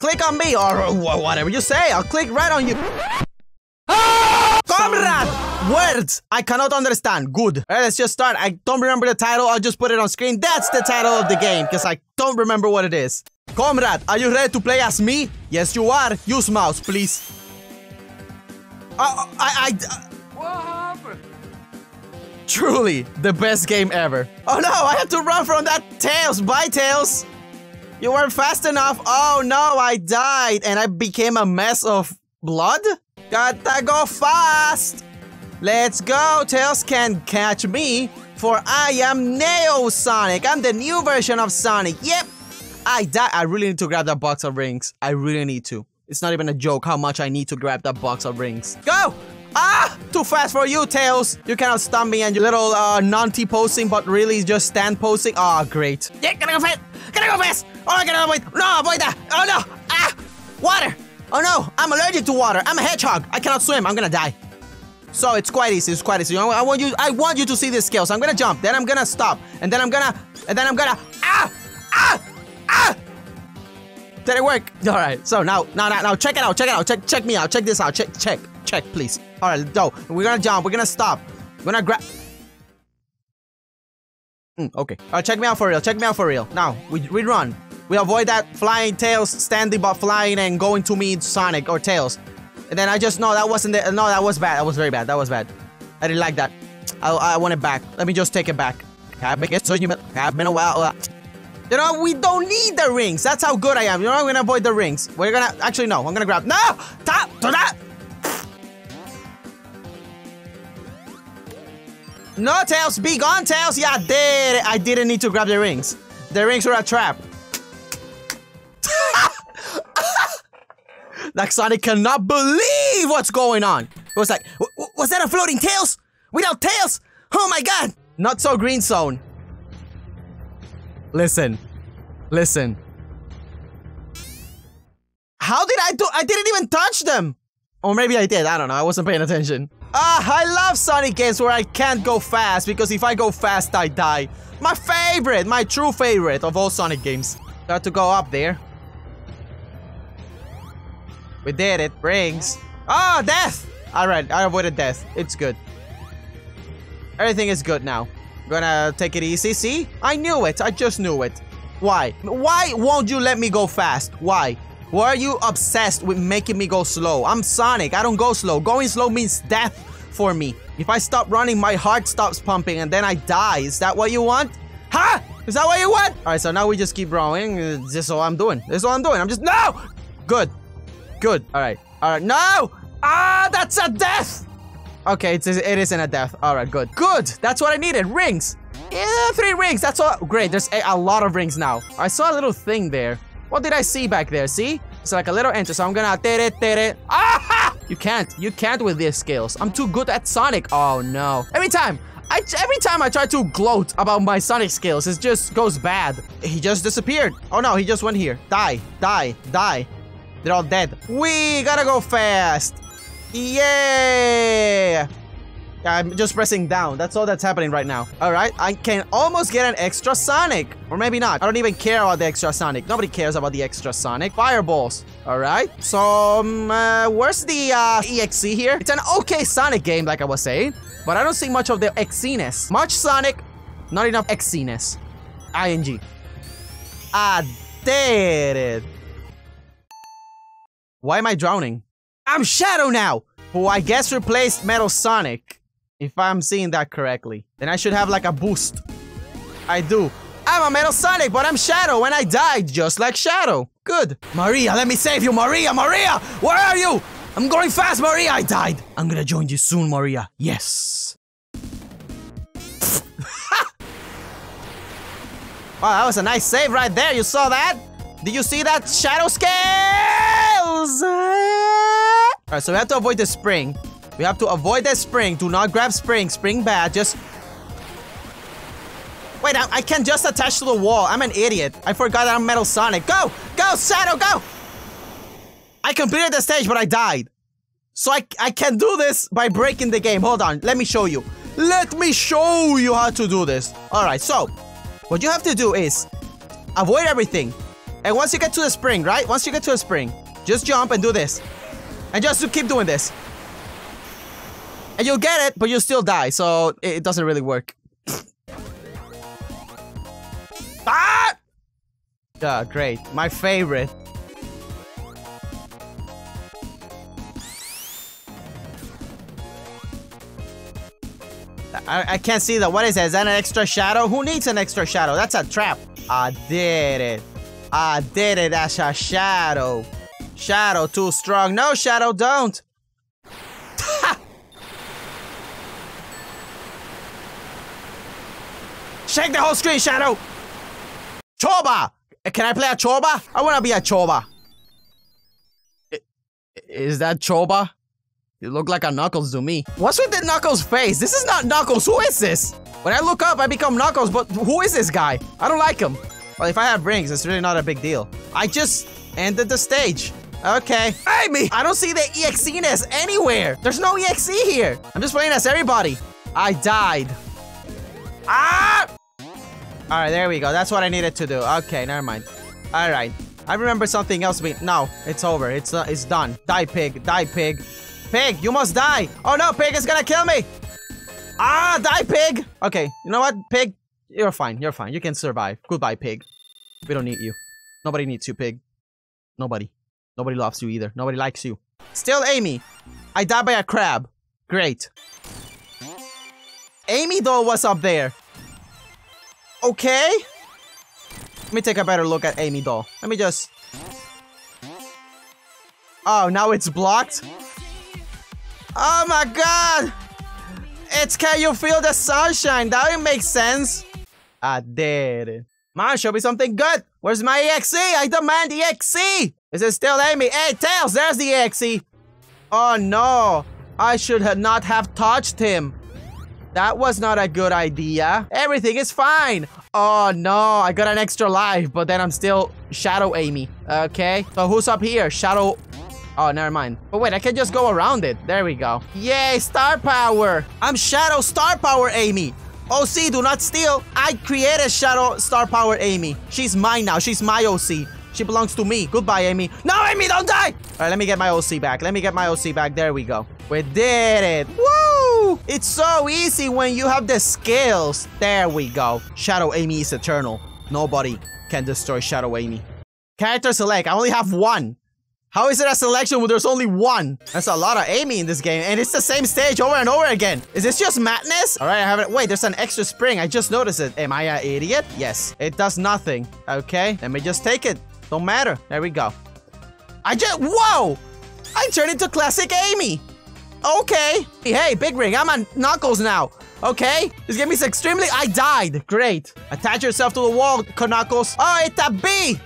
Click on me, or whatever you say, I'll click right on you. Comrade! Words! I cannot understand. Good. Alright, let's just start. I don't remember the title, I'll just put it on screen. That's the title of the game, because I don't remember what it is. Comrade, are you ready to play as me? Yes, you are. Use mouse, please. What happened? Truly, the best game ever. Oh no, I had to run from that Tails. Bye, Tails. You weren't fast enough. Oh no, I died and I became a mess of blood? Gotta go fast. Let's go. Tails can catch me, for I am Neo Sonic. I'm the new version of Sonic. Yep. I died. I really need to grab that box of rings. I really need to. It's not even a joke how much I need to grab that box of rings. Go! Ah! Too fast for you, Tails. You cannot stop me and your little non-T posing, but really just stand posing. Ah, oh, great. Yeah, gotta go fast. Gotta go fast. Oh, I gotta avoid. No, avoid that. Oh no! Ah! Water. Oh no! I'm allergic to water. I'm a hedgehog. I cannot swim. I'm gonna die. So it's quite easy. It's quite easy. I want you to see the skills. So I'm gonna jump. Then I'm gonna stop. And then I'm gonna. Ah! Ah! Ah! Did it work? All right. So now, check it out. Check me out. Check this out. Check, please. All right, go. We're gonna jump. We're gonna stop. We're gonna grab. Okay. All right, check me out for real. Now we run. We avoid that flying Tails standing but flying and going to meet Sonic or Tails. And then I just know that wasn't the. No, that was bad. That was very bad. That was bad. I didn't like that. I want it back. Let me just take it back. I've been a while. You know, we don't need the rings. That's how good I am. You know, I'm gonna avoid the rings. We're gonna actually no. I'm gonna grab no. Top to that. No, Tails, be gone, Tails. Yeah, I didn't need to grab the rings. The rings were a trap. Like Sonic cannot believe what's going on. It was like, was that a floating Tails? Without Tails? Oh my God! Not so green zone. Listen. How did I do? I didn't even touch them. Or maybe I did, I don't know, I wasn't paying attention. I love Sonic games where I can't go fast, because if I go fast, I die. My favorite, my true favorite of all Sonic games. Got to go up there. We did it, rings. Oh, death! All right, I avoided death, it's good. Everything is good now. Gonna take it easy, see? I knew it, I just knew it. Why? Why won't you let me go fast? Why? Why are you obsessed with making me go slow? I'm Sonic, I don't go slow. Going slow means death for me. If I stop running, my heart stops pumping and then I die. Is that what you want? Huh? Is that what you want? All right, so now we just keep rolling. This is all I'm doing. I'm just, no! Good, all right, no! Ah, that's a death! Okay, it isn't a death. All right, good. That's what I needed, rings. Yeah, 3 rings, that's all. Great, there's a lot of rings now. I saw a little thing there. What did I see back there? See? It's like a little entrance. So I'm gonna tere. Aha! You can't with these skills. I'm too good at Sonic. Oh no. Every time I try to gloat about my Sonic skills, it just goes bad. He just disappeared. Oh no, he just went here. Die. They're all dead. We gotta go fast. Yeah. I'm just pressing down. That's all that's happening right now. All right, I can almost get an extra Sonic. Or maybe not. I don't even care about the extra Sonic. Nobody cares about the extra Sonic. Fireballs. All right. So, where's the EXE here? It's an okay Sonic game, like I was saying. But I don't see much of the Exe-ness. Much Sonic, not enough Exe-ness. ING. I did it. Why am I drowning? I'm Shadow now! Who I guess replaced Metal Sonic. If I'm seeing that correctly. Then I should have like a boost. I do. I'm a Metal Sonic, but I'm Shadow and I died just like Shadow. Good. Maria, let me save you. Maria, where are you? I'm going fast, Maria. I died. I'm gonna join you soon, Maria. Yes. Wow, that was a nice save right there. You saw that? Did you see that? Shadow scales. All right, so we have to avoid the spring. We have to avoid that spring. Do not grab spring. Spring bad. Just... Wait, I can just attach to the wall. I'm an idiot. I forgot that I'm Metal Sonic. Go! Go, Shadow, go! I completed the stage, but I died. So I can do this by breaking the game. Hold on. Let me show you. Let me show you how to do this. All right, so what you have to do is avoid everything. And once you get to the spring, right? Once you get to the spring, just jump and do this. And just to keep doing this. And you'll get it, but you'll still die, so it doesn't really work. Ah! Oh, great. My favorite. I can't see that. What is that? Is that an extra shadow? Who needs an extra shadow? That's a trap. I did it. I did it. That's a shadow. Shadow too strong. No, shadow, don't. Shake the whole screen, shadow. Choba. Can I play a choba? I want to be a choba. Is that choba? You look like a Knuckles to me. What's with the Knuckles face? This is not Knuckles. Who is this? When I look up, I become Knuckles, but who is this guy? I don't like him. Well, if I have rings, it's really not a big deal. I just ended the stage. Okay. Amy! I don't see the EXE-ness anywhere. There's no EXE here. I'm just playing as everybody. I died. Ah! All right, there we go. That's what I needed to do. Okay, never mind. All right. I remember something else. No, it's over. It's done. Die, pig. Die, pig. Pig, you must die. Oh no, pig is gonna kill me. Ah, die, pig. Okay, you know what, pig? You're fine, you're fine. You can survive. Goodbye, pig. We don't need you. Nobody needs you, pig. Nobody. Nobody loves you either. Nobody likes you. Still Amy. I died by a crab. Great. Amy, though, was up there. Okay. Let me take a better look at Amy, though. Let me just... Oh, now it's blocked? Oh my god! It's Can You Feel the Sunshine? That would make sense. I did it. Man, show me something good. Where's my EXE? I demand the EXE! Is it still Amy? Hey, Tails, there's the EXE! Oh no! I should have not have touched him. That was not a good idea. Everything is fine. Oh no, I got an extra life, but then I'm still Shadow Amy. Okay, so who's up here? Shadow... Oh, never mind. But wait, I can just go around it. There we go. Yay, star power. I'm Shadow Star Power Amy. OC, do not steal. I created Shadow Star Power Amy. She's mine now. She's my OC. She belongs to me. Goodbye, Amy. No, Amy, don't die. All right, let me get my OC back. Let me get my OC back. There we go. We did it. Woo! It's so easy when you have the skills. There we go. Shadow Amy is eternal. Nobody can destroy Shadow Amy. Character select. I only have one. How is it a selection when there's only one? That's a lot of Amy in this game, and it's the same stage over and over again. Is this just madness? All right, I haven't... Wait, there's an extra spring. I just noticed it. Am I an idiot? Yes. It does nothing. Okay, let me just take it. Don't matter. There we go. I just... Whoa! I turned into classic Amy. Okay. Hey, Big Ring, I'm on Knuckles now. Okay, this game is extremely... I died. Great. Attach yourself to the wall, Knuckles. Oh, it's a bee!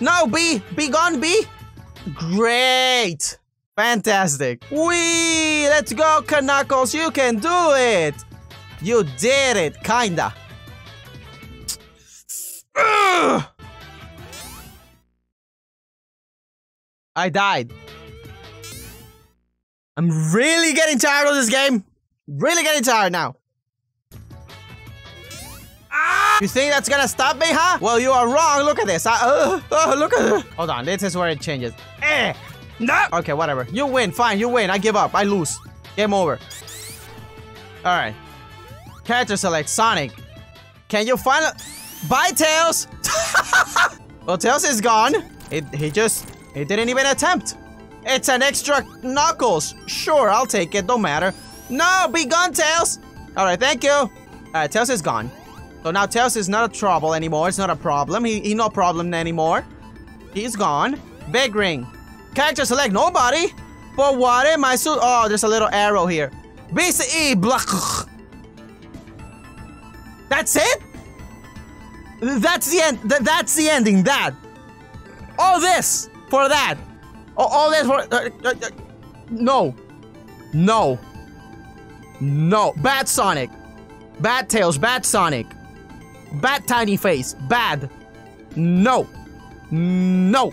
No, bee. Be gone, bee. Great! Fantastic! Whee! Let's go, Knuckles! You can do it! You did it! Kinda! Ugh! I died. I'm really getting tired of this game! Really getting tired now! You think that's gonna stop me, huh? Well, you are wrong. Look at this. Look at this. Hold on. This is where it changes. No. Okay, whatever. You win. Fine. You win. I give up. I lose. Game over. All right. Character select. Sonic. Can you find a... Bye, Tails. Well, Tails is gone. He didn't even attempt. It's an extra Knuckles. Sure, I'll take it. Don't matter. No, be gone, Tails. All right. Thank you. All right. Tails is gone. So now Tails is not a trouble anymore. It's not a problem. He no problem anymore. He's gone. Big Ring. Character select nobody. But what am I so... Oh, there's a little arrow here. BCE. Blah. That's it? That's the end. That's the ending. That. All this for that. All this for... no. No. No. Bad Sonic. Bad Tails. Bad Sonic. Bad tiny face. Bad. No. No.